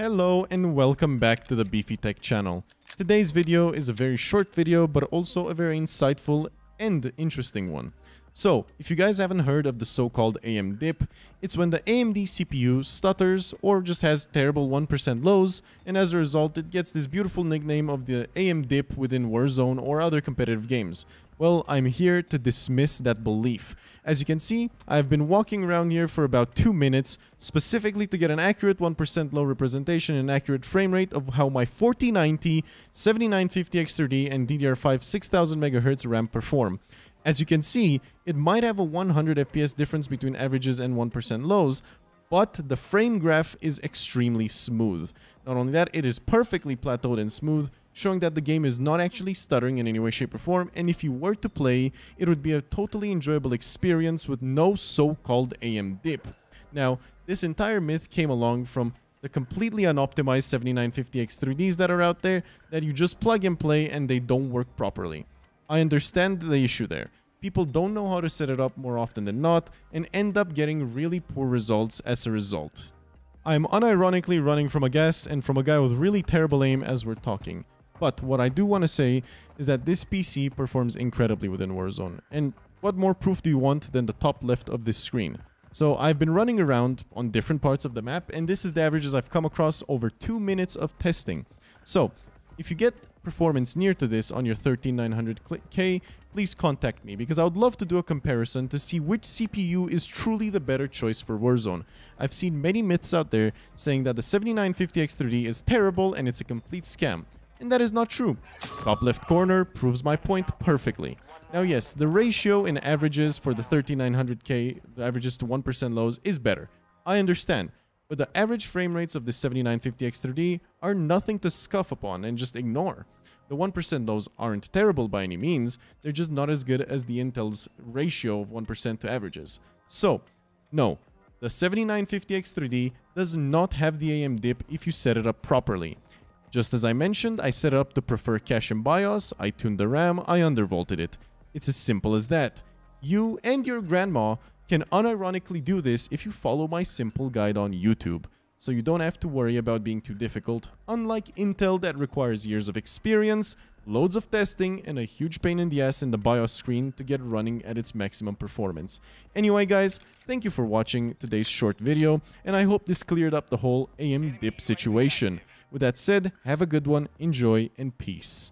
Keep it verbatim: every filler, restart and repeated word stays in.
Hello and welcome back to the Beefy Tech channel. Today's video is a very short video but also a very insightful and interesting one. So, if you guys haven't heard of the so-called A M Dip, it's when the A M D C P U stutters or just has terrible one percent lows, and as a result it gets this beautiful nickname of the A M Dip within Warzone or other competitive games. Well, I'm here to dismiss that belief. As you can see, I've been walking around here for about two minutes, specifically to get an accurate one percent low representation and accurate frame rate of how my forty ninety, seventy-nine fifty X three D and D D R five six thousand megahertz RAM perform. As you can see, it might have a one hundred F P S difference between averages and one percent lows, but the frame graph is extremely smooth. Not only that, it is perfectly plateaued and smooth, showing that the game is not actually stuttering in any way, shape, or form, and if you were to play, it would be a totally enjoyable experience with no so-called A M dip. Now, this entire myth came along from the completely unoptimized seventy-nine fifty X three Ds that are out there that you just plug and play and they don't work properly. I understand the issue there. People don't know how to set it up more often than not and end up getting really poor results as a result. I'm unironically running from a gas and from a guy with really terrible aim as we're talking. But what I do want to say is that this P C performs incredibly within Warzone, and what more proof do you want than the top left of this screen? So I've been running around on different parts of the map, and this is the averages I've come across over two minutes of testing. So if you get performance near to this on your thirteen nine hundred K, please contact me, because I would love to do a comparison to see which C P U is truly the better choice for Warzone. I've seen many myths out there saying that the seventy-nine fifty X three D is terrible and it's a complete scam. And that is not true. Top left corner proves my point perfectly. Now yes, the ratio in averages for the thirteen nine hundred K, the averages to one percent lows, is better. I understand. But the average frame rates of the seventy-nine fifty X three D are nothing to scuff upon and just ignore. The one percent lows aren't terrible by any means, they're just not as good as the Intel's ratio of one percent to averages. So, no, the seventy-nine fifty X three D does not have the A M dip if you set it up properly. Just as I mentioned, I set up the prefer cache and BIOS, I tuned the RAM, I undervolted it. It's as simple as that. You and your grandma can unironically do this if you follow my simple guide on YouTube, so you don't have to worry about being too difficult, unlike Intel that requires years of experience, loads of testing, and a huge pain in the ass in the BIOS screen to get running at its maximum performance. Anyway guys, thank you for watching today's short video, and I hope this cleared up the whole A M dip situation. With that said, have a good one, enjoy, and peace.